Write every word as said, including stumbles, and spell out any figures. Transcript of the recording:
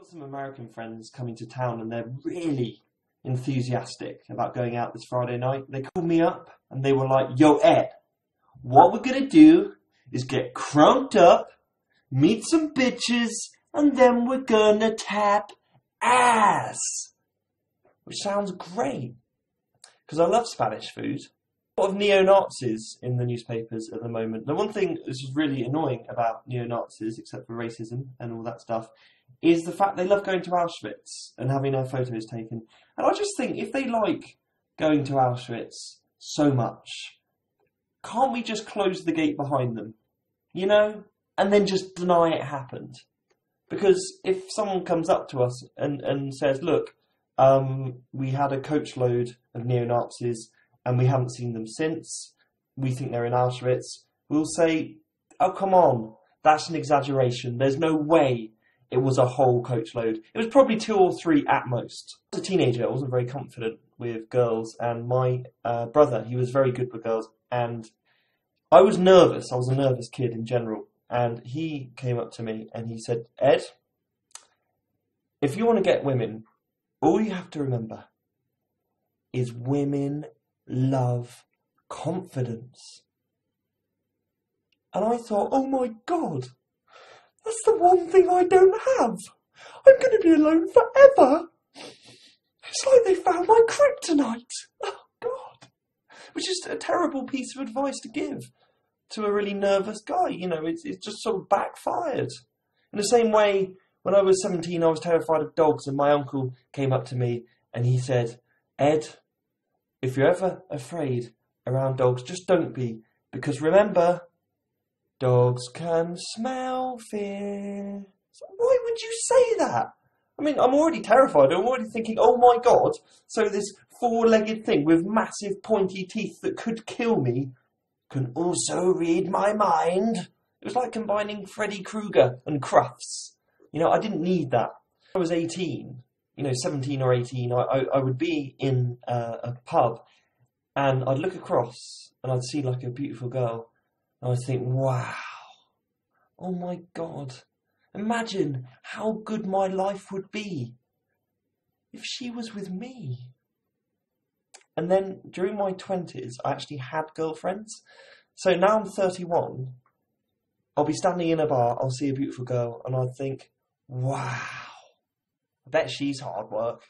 got some American friends coming to town and they're really enthusiastic about going out this Friday night. They called me up and they were like, yo, Ed, what we're going to do is get crunked up, meet some bitches, and then we're going to tap ass. Which sounds great, because I love Spanish food. A lot of neo-Nazis in the newspapers at the moment. The one thing that's really annoying about neo-Nazis, except for racism and all that stuff, is the fact they love going to Auschwitz and having their photos taken. And I just think, if they like going to Auschwitz so much, can't we just close the gate behind them, you know, and then just deny it happened? Because if someone comes up to us and, and says, look, um, we had a coachload of neo-Nazis and we haven't seen them since, we think they're in Auschwitz, we'll say, oh, come on, that's an exaggeration. There's no way it was a whole coachload. It was probably two or three at most. As a teenager, I wasn't very confident with girls, and my uh, brother, he was very good with girls, and I was nervous. I was a nervous kid in general, and he came up to me and he said, Ed, if you want to get women, all you have to remember is women love confidence. And I thought, oh my God, that's the one thing I don't have. I'm going to be alone forever. It's like they found my kryptonite. Oh God. Which is a terrible piece of advice to give to a really nervous guy. You know, it's, it's just sort of backfired. In the same way, when I was seventeen, I was terrified of dogs, and my uncle came up to me and he said, Ed, if you're ever afraid around dogs, just don't be, because remember, dogs can smell fear. So why would you say that? I mean, I'm already terrified. I'm already thinking, oh my God, so this four-legged thing with massive pointy teeth that could kill me can also read my mind. It was like combining Freddy Krueger and Crufts. You know, I didn't need that. I was eighteen. You know, seventeen or eighteen, I, I, I would be in uh, a pub and I'd look across and I'd see like a beautiful girl and I'd think, wow, oh my God, imagine how good my life would be if she was with me. And then during my twenties, I actually had girlfriends. So now I'm thirty-one, I'll be standing in a bar, I'll see a beautiful girl and I'd think, wow, bet she's hard work.